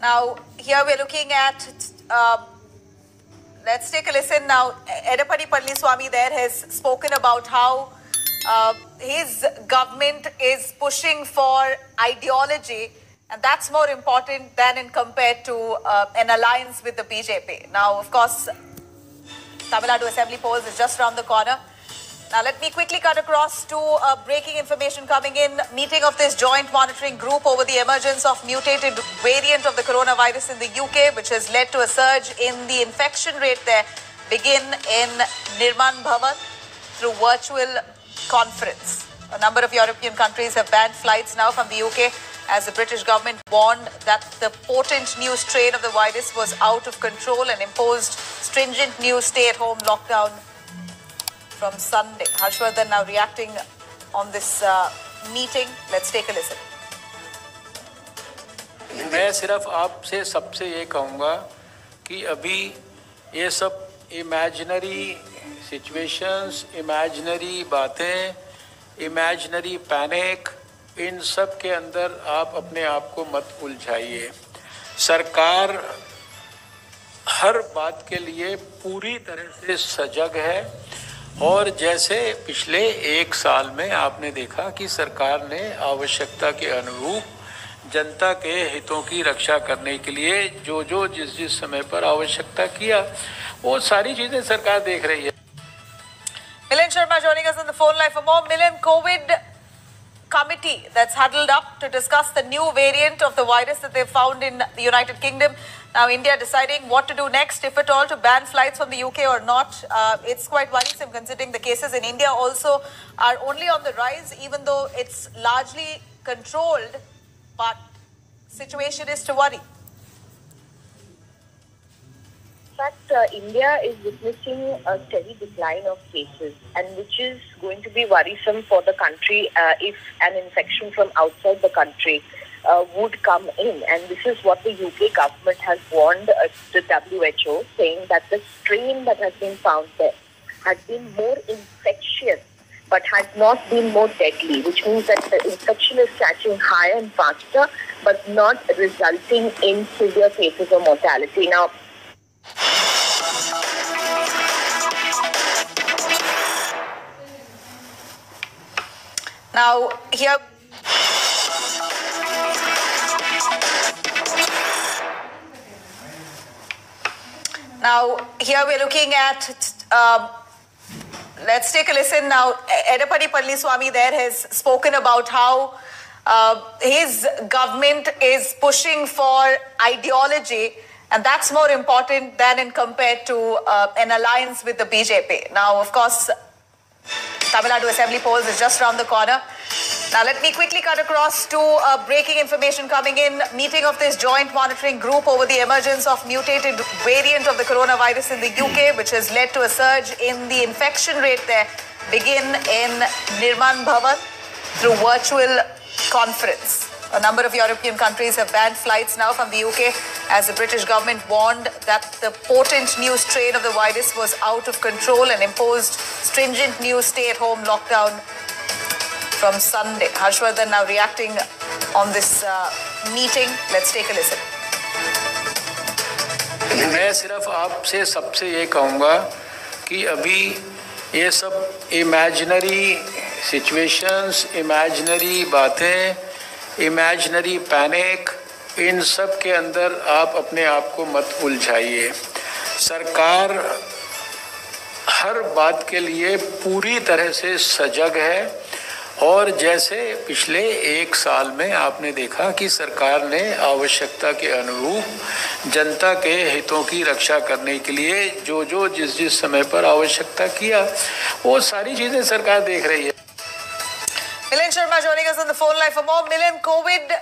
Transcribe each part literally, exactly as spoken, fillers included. Now, here we're looking at, uh, let's take a listen now. Edappadi Palaniswami there has spoken about how uh, his government is pushing for ideology, and that's more important than in compared to uh, an alliance with the B J P. Now, of course, Tamil Nadu Assembly polls is just around the corner. Now, let me quickly cut across to uh, breaking information coming in. Meeting of this joint monitoring group over the emergence of mutated variant of the coronavirus in the U K, which has led to a surge in the infection rate there, begin in Nirman Bhavan through virtual conference. A number of European countries have banned flights now from the U K as the British government warned that the potent new strain of the virus was out of control and imposed stringent new stay-at-home lockdown from Sunday. Harsh Vardhan now reacting on this uh, meeting. Let's take a listen. मैं सिर्फ आपसे सबसे ये कहूँगा कि अभी ये सब imaginary situations, imaginary बातें, imaginary panic, इन सब के अंदर आप अपने आप को मत उलझाइए। सरकार हर बात के लिए पूरी तरह से सजग है और जैसे पिछले एक साल में आपने देखा कि सरकार ने आवश्यकता के अनुरूप जनता के हितों की रक्षा करने के लिए जो जो जिस जिस समय पर आवश्यकता किया वो सारी चीजें सरकार देख रही है। Milan Sherma joining us on the phone line for more. Milan, COVID committee that's huddled up to discuss the new variant of the virus that they found in the United Kingdom. Now, India deciding what to do next, if at all, to ban flights from the U K or not. Uh, it's quite worrisome considering the cases in India also are only on the rise, even though it's largely controlled, but situation is to worry. In fact, uh, India is witnessing a steady decline of cases, and which is going to be worrisome for the country uh, if an infection from outside the country uh, would come in. And this is what the U K government has warned uh, the W H O, saying that the strain that has been found there has been more infectious but has not been more deadly, which means that the infection is catching higher and faster but not resulting in severe cases or mortality. Now, Now, here... Now, here we're looking at... Uh, let's take a listen now. Edappadi Palaniswami there has spoken about how uh, his government is pushing for ideology, and that's more important than in compared to uh, an alliance with the B J P. Now, of course, Tamil Nadu Assembly polls is just around the corner. Now, let me quickly cut across to uh, breaking information coming in. Meeting of this joint monitoring group over the emergence of mutated variant of the coronavirus in the U K, which has led to a surge in the infection rate there, begin in Nirman Bhavan through virtual conference. A number of European countries have banned flights now from the U K as the British government warned that the potent new strain of the virus was out of control and imposed stringent new stay-at-home lockdown from Sunday. Harsh Vardhan now reacting on this uh, meeting. Let's take a listen. मैं सिर्फ आपसे सबसे ये कहूँगा कि अभी ये सब imaginary situations, imaginary बातें, imaginary panic, इन सब के अंदर आप अपने आप को मत उलझाइए। सरकार हर बात के लिए पूरी तरह से सजग है और जैसे पिछले एक साल में आपने देखा कि सरकार ने आवश्यकता के अनुरूप जनता के हितों की रक्षा करने के लिए जो जो जिस जिस समय पर आवश्यकता किया वो सारी चीजें सरकार देख रही है। Milan Sherma joining us on the phone line for more. Milan, COVID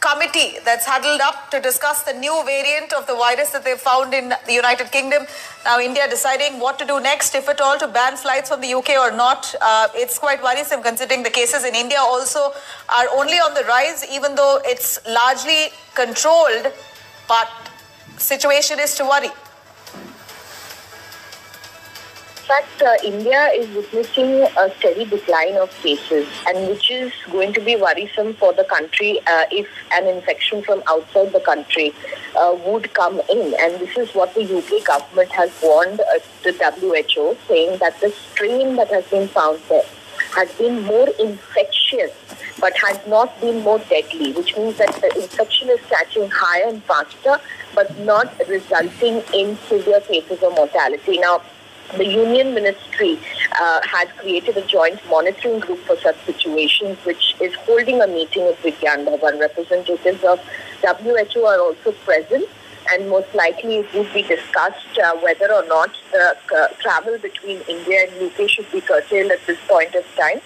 committee that's huddled up to discuss the new variant of the virus that they found in the United Kingdom. Now, India deciding what to do next, if at all, to ban flights from the U K or not. Uh, it's quite worrisome considering the cases in India also are only on the rise, even though it's largely controlled, but situation is to worry. In fact, uh, India is witnessing a steady decline of cases, and which is going to be worrisome for the country uh, if an infection from outside the country uh, would come in. And this is what the U K government has warned uh, the W H O, saying that the strain that has been found there has been more infectious but has not been more deadly, which means that the infection is catching higher and faster but not resulting in severe cases of mortality. Now, the Union Ministry uh, had created a joint monitoring group for such situations, which is holding a meeting with Nirman Bhavan. Representatives of W H O are also present, and most likely it would be discussed uh, whether or not the uh, travel between India and U K should be curtailed at this point of time.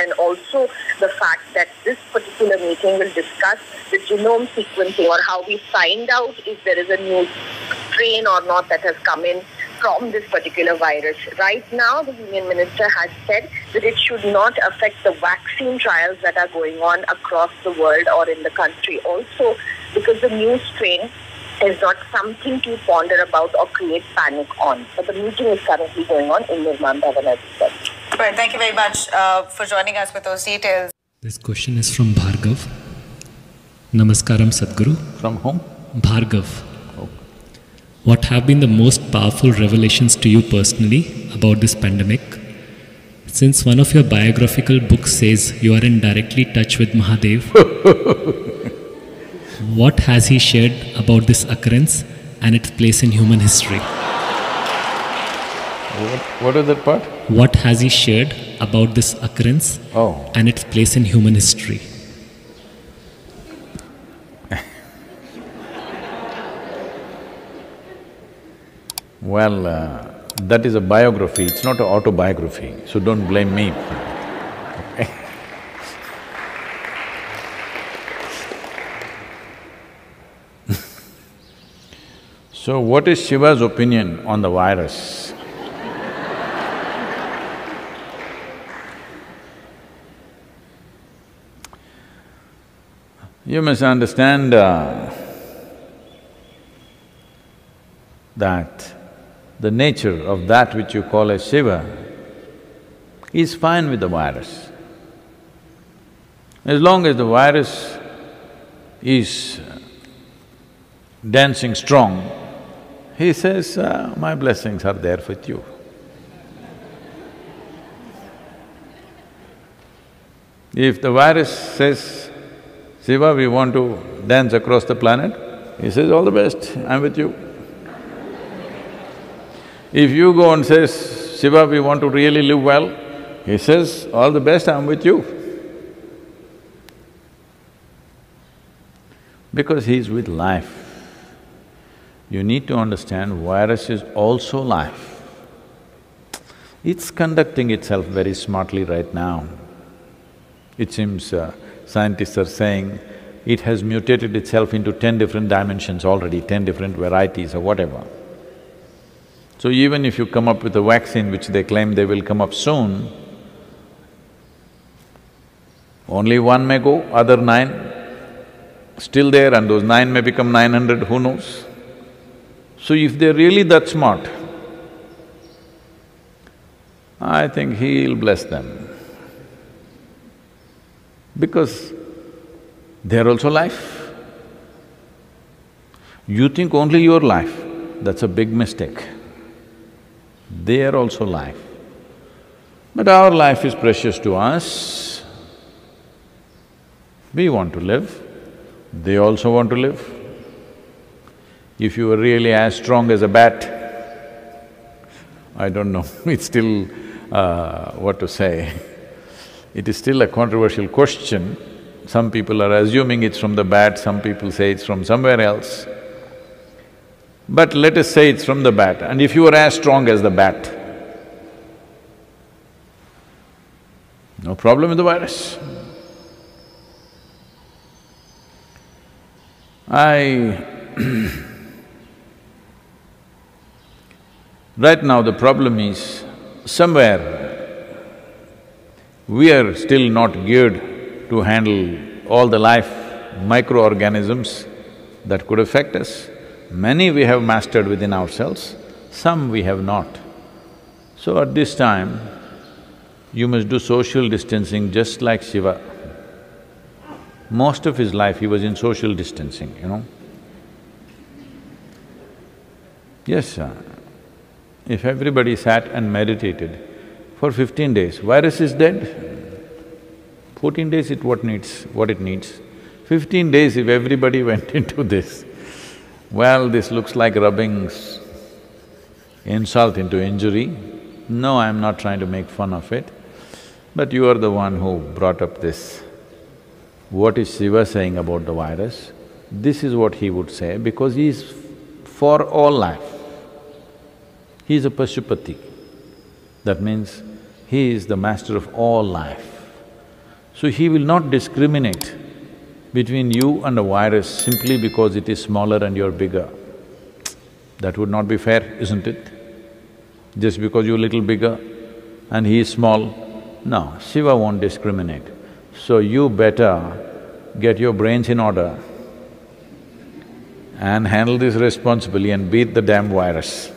And also the fact that this particular meeting will discuss the genome sequencing, or how we find out if there is a new strain or not that has come in from this particular virus. Right now, the Union Minister has said that it should not affect the vaccine trials that are going on across the world or in the country. Also, because the new strain is not something to ponder about or create panic on. But the meeting is currently going on in Nirman Bhavan, as well. Right, thank you very much uh, for joining us with those details. This question is from Bhargav. Namaskaram, Sadhguru. From whom? Bhargav. Oh. What have been the most powerful revelations to you personally about this pandemic? Since one of your biographical books says you are in directly touch with Mahadev, what has he shared about this occurrence and its place in human history? What, what is that part? What has he shared about this occurrence oh. and its place in human history? Well, uh, that is a biography, it's not an autobiography, so don't blame me. So, what is Shiva's opinion on the virus? You must understand uh, that the nature of that which you call as Shiva is fine with the virus. As long as the virus is dancing strong, he says, uh, my blessings are there with you. If the virus says, Shiva, we want to dance across the planet, he says, all the best, I'm with you. If you go and says, Shiva, we want to really live well, he says, all the best, I'm with you. Because he's with life. You need to understand virus is also life. It's conducting itself very smartly right now. It seems uh, scientists are saying it has mutated itself into ten different dimensions already, ten different varieties or whatever. So even if you come up with a vaccine, which they claim they will come up soon, only one may go, other nine still there, and those nine may become nine hundred, who knows? So if they're really that smart, I think he'll bless them. Because they're also life. You think only you're life, that's a big mistake. They are also life. But our life is precious to us. We want to live, they also want to live. If you were really as strong as a bat, I don't know, it's still… Uh, what to say, it is still a controversial question. Some people are assuming it's from the bat, some people say it's from somewhere else. But let us say it's from the bat, and if you were as strong as the bat, no problem with the virus. I Right now the problem is, somewhere we are still not geared to handle all the life microorganisms that could affect us. Many we have mastered within ourselves, some we have not. So at this time, you must do social distancing just like Shiva. Most of his life he was in social distancing, you know. Yes, sir. If everybody sat and meditated for fifteen days, virus is dead. Fourteen days it what needs, what it needs. Fifteen days if everybody went into this, well, this looks like rubbing insult into injury. No, I'm not trying to make fun of it, but you are the one who brought up this. What is Shiva saying about the virus? This is what he would say because he is for all life. He is a Pashupati. That means he is the master of all life. So he will not discriminate between you and a virus simply because it is smaller and you're bigger. That would not be fair, isn't it? Just because you're a little bigger and he is small, no, Shiva won't discriminate. So you better get your brains in order and handle this responsibly and beat the damn virus.